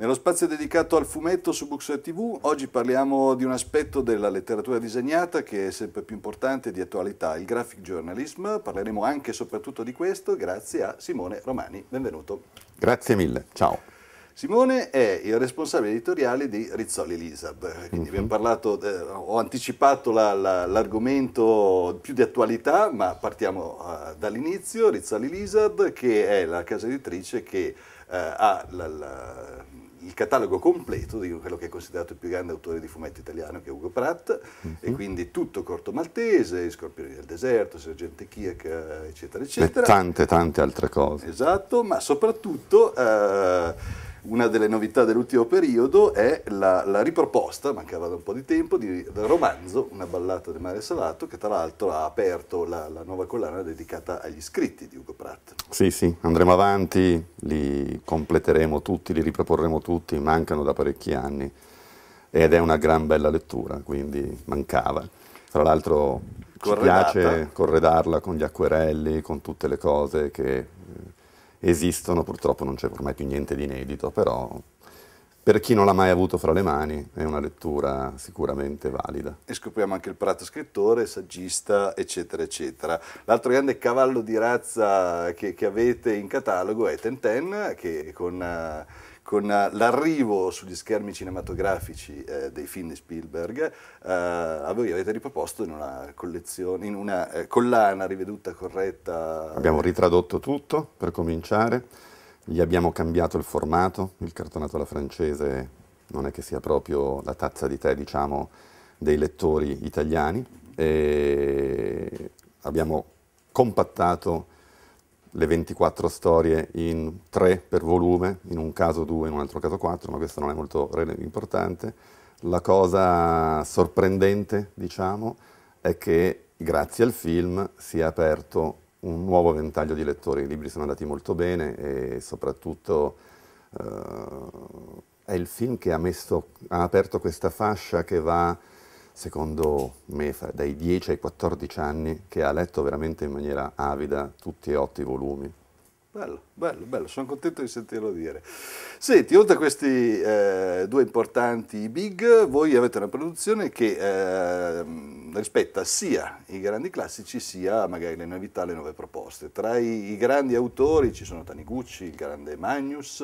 Nello spazio dedicato al fumetto su Buxer TV oggi parliamo di un aspetto della letteratura disegnata che è sempre più importante e di attualità, il graphic journalism. Parleremo anche e soprattutto di questo grazie a Simone Romani. Benvenuto. Grazie mille, ciao. Simone è il responsabile editoriale di Rizzoli Lizard, quindi abbiamo parlato, ho anticipato l'argomento più di attualità, ma partiamo dall'inizio. Rizzoli Lizard, che è la casa editrice che ha il catalogo completo di quello che è considerato il più grande autore di fumetti italiano, che è Hugo Pratt, e quindi tutto Corto Maltese, Scorpioni del deserto, Sergente Kirk, eccetera, eccetera. E tante altre cose. Esatto, ma soprattutto una delle novità dell'ultimo periodo è la riproposta, mancava da un po' di tempo, del romanzo Una ballata di Mar Salato, che tra l'altro ha aperto la nuova collana dedicata agli scritti di Hugo Pratt. Sì, andremo avanti, li completeremo tutti, li riproporremo tutti, mancano da parecchi anni ed è una gran bella lettura, quindi mancava. Tra l'altro ci piace corredarla con gli acquerelli, con tutte le cose che esistono, purtroppo non c'è ormai più niente di inedito, però per chi non l'ha mai avuto fra le mani è una lettura sicuramente valida. E scopriamo anche il Pratt scrittore, saggista, eccetera, eccetera. L'altro grande cavallo di razza che avete in catalogo è Tintin, che con l'arrivo sugli schermi cinematografici dei film di Spielberg, voi avete riproposto in una collezione, in una collana riveduta, corretta. Abbiamo ritradotto tutto, per cominciare, gli abbiamo cambiato il formato, il cartonato alla francese non è che sia proprio la tazza di tè, diciamo, dei lettori italiani, e abbiamo compattato le 24 storie in 3 per volume, in un caso 2, in un altro caso 4, ma questo non è molto importante. La cosa sorprendente, diciamo, è che grazie al film si è aperto un nuovo ventaglio di lettori. I libri sono andati molto bene e soprattutto è il film che ha aperto questa fascia che va, secondo me, dai 10 ai 14 anni, che ha letto veramente in maniera avida tutti e 8 i volumi. Bello, sono contento di sentirlo dire. Senti, oltre a questi due importanti big, voi avete una produzione che rispetta sia i grandi classici sia magari le novità, le nuove proposte. Tra i grandi autori ci sono Taniguchi, il grande Magnus.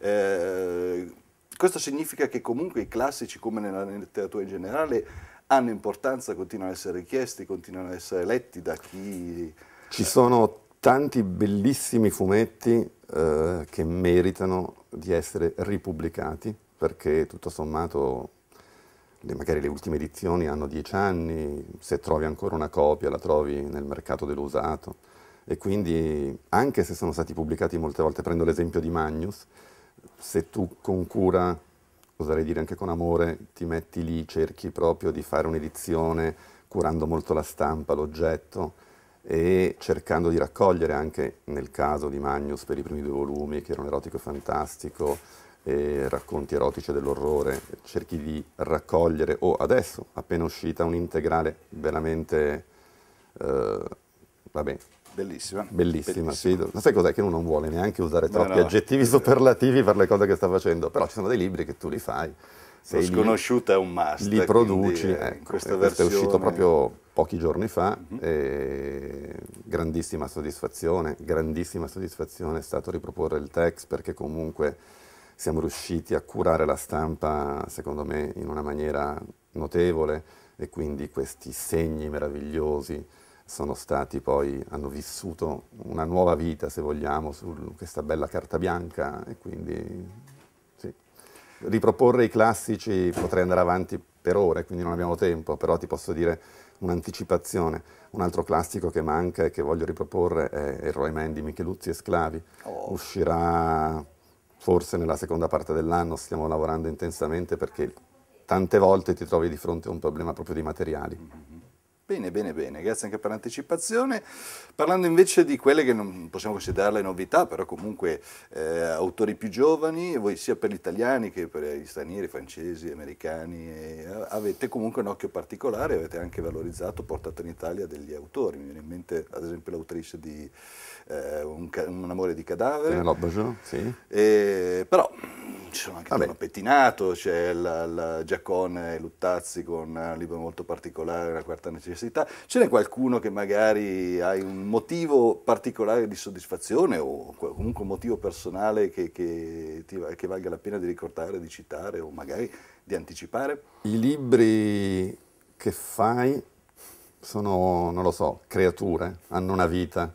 Questo significa che comunque i classici, come nella letteratura in generale, hanno importanza, continuano ad essere richiesti, continuano ad essere letti da chi... Ci sono tanti bellissimi fumetti che meritano di essere ripubblicati, perché tutto sommato magari le ultime edizioni hanno 10 anni, se trovi ancora una copia la trovi nel mercato dell'usato, e quindi anche se sono stati pubblicati molte volte, prendo l'esempio di Magnus, se tu con cura, oserei dire anche con amore, ti metti lì, cerchi proprio di fare un'edizione curando molto la stampa, l'oggetto, e cercando di raccogliere anche, nel caso di Magnus, per i primi 2 volumi, che erano Erotico e Fantastico e Racconti erotici dell'orrore, cerchi di raccogliere, o adesso appena uscita, un integrale veramente bellissima. Sì. Ma sai cos'è? Che uno non vuole neanche usare troppi aggettivi superlativi per le cose che sta facendo, però ci sono dei libri che tu li fai. Lo sconosciuto è un must. Li produci, ecco, questo è uscito proprio pochi giorni fa, e grandissima soddisfazione è stato riproporre il Tex, perché comunque siamo riusciti a curare la stampa, secondo me, in una maniera notevole, e quindi questi segni meravigliosi sono stati poi, hanno vissuto una nuova vita, se vogliamo, su questa bella carta bianca, e quindi sì. Riproporre i classici, potrei andare avanti per ore, quindi non abbiamo tempo, però ti posso dire un'anticipazione. Un altro classico che manca e che voglio riproporre è il Roy Mann di Micheluzzi e Sclavi. Uscirà forse nella seconda parte dell'anno, stiamo lavorando intensamente perché tante volte ti trovi di fronte a un problema proprio di materiali. Bene, bene, bene, grazie anche per l'anticipazione. Parlando invece di quelle che non possiamo considerarle novità, però comunque autori più giovani, voi sia per gli italiani che per gli stranieri, francesi, americani, avete comunque un occhio particolare, avete anche valorizzato, portato in Italia degli autori. Mi viene in mente ad esempio l'autrice di Un amore di cadavere, sì. Però ci sono anche Tuono Pettinato, c'è la Giaccon e Luttazzi con un libro molto particolare, La quarta necessità. Ce n'è qualcuno che magari hai un motivo particolare di soddisfazione o comunque un motivo personale che valga la pena di ricordare, di citare o magari di anticipare? I libri che fai sono, non lo so, creature, hanno una vita.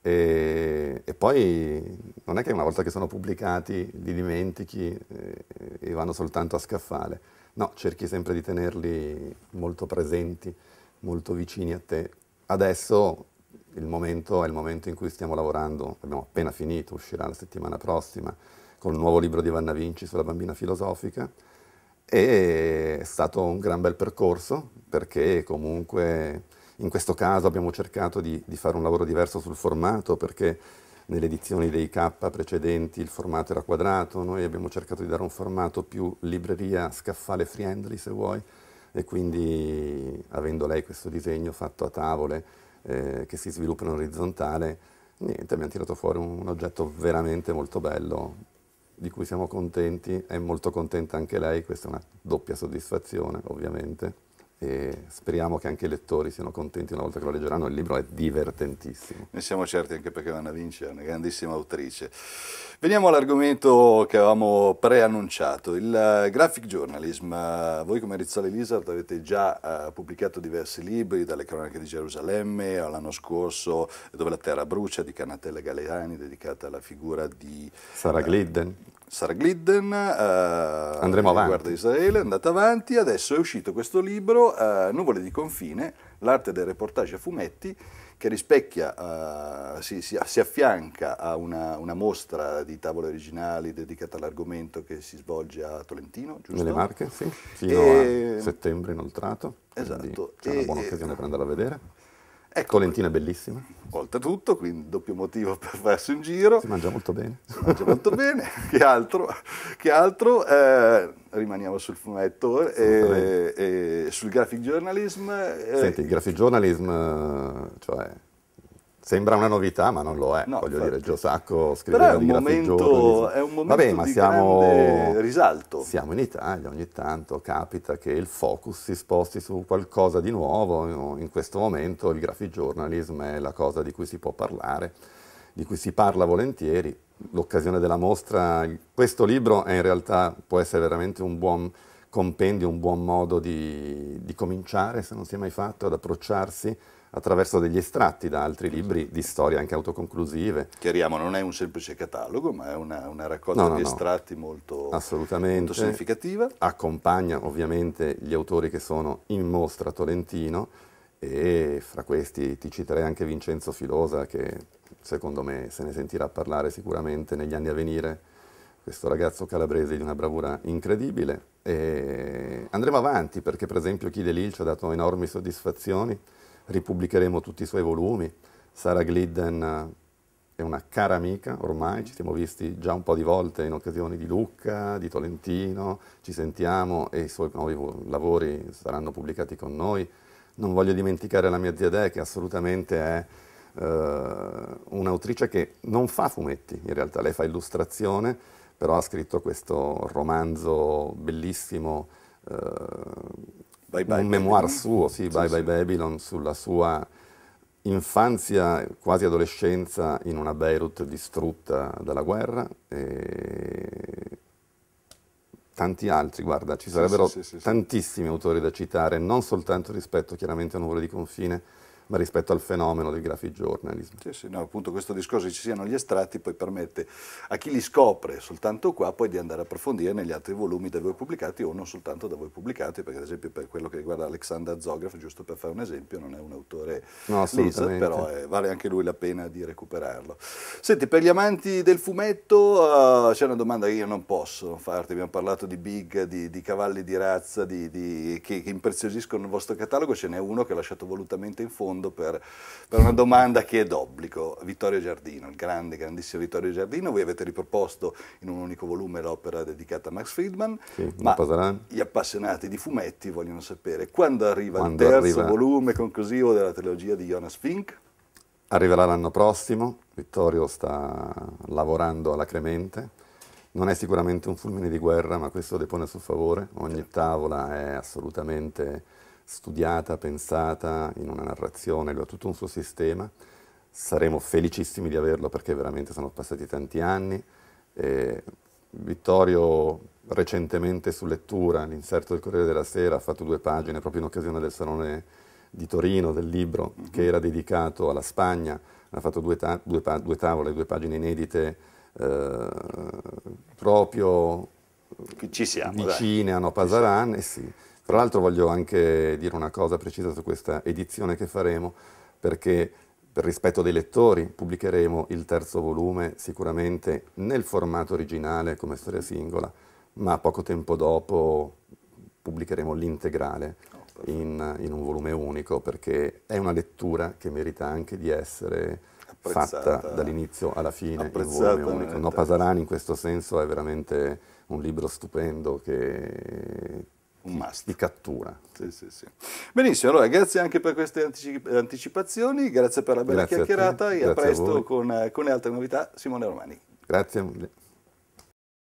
E poi non è che una volta che sono pubblicati li dimentichi e vanno soltanto a scaffale, no, cerchi sempre di tenerli molto presenti, molto vicini a te. Adesso il momento è il momento in cui stiamo lavorando, abbiamo appena finito, uscirà la settimana prossima con il nuovo libro di Vanna Vinci sulla bambina filosofica, e è stato un gran bel percorso perché comunque... In questo caso abbiamo cercato di fare un lavoro diverso sul formato, perché nelle edizioni dei K precedenti il formato era quadrato, noi abbiamo cercato di dare un formato più libreria, scaffale friendly se vuoi, e quindi avendo lei questo disegno fatto a tavole che si sviluppa in orizzontale, niente, abbiamo tirato fuori un oggetto veramente molto bello, di cui siamo contenti, è molto contenta anche lei, questa è una doppia soddisfazione ovviamente. E speriamo che anche i lettori siano contenti una volta che lo leggeranno, il libro è divertentissimo. Ne siamo certi, anche perché Vanna Vinci è una grandissima autrice. Veniamo all'argomento che avevamo preannunciato, il graphic journalism. Voi come Rizzoli Lizard avete già pubblicato diversi libri, dalle Cronache di Gerusalemme all'anno scorso Dove la terra brucia di Cannatella Galeani, dedicata alla figura di Sarah Glidden. Sarah Glidden, andremo avanti. Guarda Israele, è andata avanti, adesso è uscito questo libro, Nuvole di confine, l'arte del reportage a fumetti, che rispecchia, si affianca a una mostra di tavole originali dedicata all'argomento che si svolge a Tolentino, giusto? Nelle Marche, sì, fino a settembre inoltrato, esatto. C'è una buona occasione per andare a vedere. Ecco, Tolentino è bellissima. Oltretutto, quindi doppio motivo per farsi un giro. Si mangia molto bene. Si mangia molto bene, che altro? Che altro? Rimaniamo sul fumetto e sul graphic journalism. Senti, il graphic journalism, cioè... Sembra una novità, ma non lo è. No, voglio dire, Gio Sacco scriveva di graphic journalism. È un momento di grande risalto. Siamo in Italia, ogni tanto capita che il focus si sposti su qualcosa di nuovo. In questo momento il graphic journalism è la cosa di cui si può parlare, di cui si parla volentieri. L'occasione della mostra, questo libro è in realtà può essere veramente un buon compendio, un buon modo di cominciare, se non si è mai fatto, ad approcciarsi attraverso degli estratti da altri libri di storie anche autoconclusive. Chiariamo, non è un semplice catalogo, ma è una raccolta di estratti molto, molto significativa. Accompagna ovviamente gli autori che sono in mostra a Tolentino, e fra questi ti citerei anche Vincenzo Filosa, che secondo me se ne sentirà parlare sicuramente negli anni a venire, questo ragazzo calabrese di una bravura incredibile. E andremo avanti perché per esempio Chi de Lille ci ha dato enormi soddisfazioni, ripubblicheremo tutti i suoi volumi. Sarah Glidden è una cara amica, ormai ci siamo visti già un po' di volte in occasioni di Lucca, di Tolentino, ci sentiamo e i suoi nuovi lavori saranno pubblicati con noi. Non voglio dimenticare la mia zia Dè, che assolutamente è un'autrice che non fa fumetti, in realtà lei fa illustrazione, però ha scritto questo romanzo bellissimo, un memoir suo, sì, Bye Bye Babylon, sulla sua infanzia, quasi adolescenza, in una Beirut distrutta dalla guerra, e tanti altri, guarda, ci sarebbero tantissimi autori da citare, non soltanto rispetto chiaramente a Nuvole di confine, ma rispetto al fenomeno del graphic journalism. Sì, sì, no, appunto questo discorso che ci siano gli estratti poi permette a chi li scopre soltanto qua poi di andare a approfondire negli altri volumi da voi pubblicati o non soltanto da voi pubblicati, perché ad esempio per quello che riguarda Alexander Zograf, giusto per fare un esempio, non è un autore Lizard, però vale anche lui la pena di recuperarlo. Senti, per gli amanti del fumetto c'è una domanda che io non posso farti, abbiamo parlato di big, di cavalli di razza, che impreziosiscono il vostro catalogo, ce n'è uno che ho lasciato volutamente in fondo per una domanda che è d'obbligo, Vittorio Giardino, il grande, grandissimo Vittorio Giardino. Voi avete riproposto in un unico volume l'opera dedicata a Max Friedman, sì, ma gli appassionati di fumetti vogliono sapere quando arriva il terzo volume conclusivo della trilogia di Jonas Fink? Arriverà l'anno prossimo, Vittorio sta lavorando alacremente, non è sicuramente un fulmine di guerra, ma questo depone sul favore, ogni tavola è assolutamente studiata, pensata in una narrazione, lui ha tutto un suo sistema, saremo felicissimi di averlo perché veramente sono passati tanti anni. Vittorio recentemente su Lettura, l'inserto del Corriere della Sera, ha fatto 2 pagine proprio in occasione del Salone di Torino, del libro che era dedicato alla Spagna, ha fatto 2 tavole, 2 pagine inedite proprio vicine a No Pasaran. E sì. Tra l'altro voglio anche dire una cosa precisa su questa edizione che faremo, perché per rispetto dei lettori pubblicheremo il terzo volume sicuramente nel formato originale come storia singola, ma poco tempo dopo pubblicheremo l'integrale in un volume unico, perché è una lettura che merita anche di essere fatta dall'inizio alla fine in volume unico. No Pasaran in questo senso è veramente un libro stupendo che ti cattura. Sì, sì, sì. Benissimo, allora grazie anche per queste anticipazioni, grazie per la bella chiacchierata e a presto con le altre novità. Simone Romani. Grazie mille.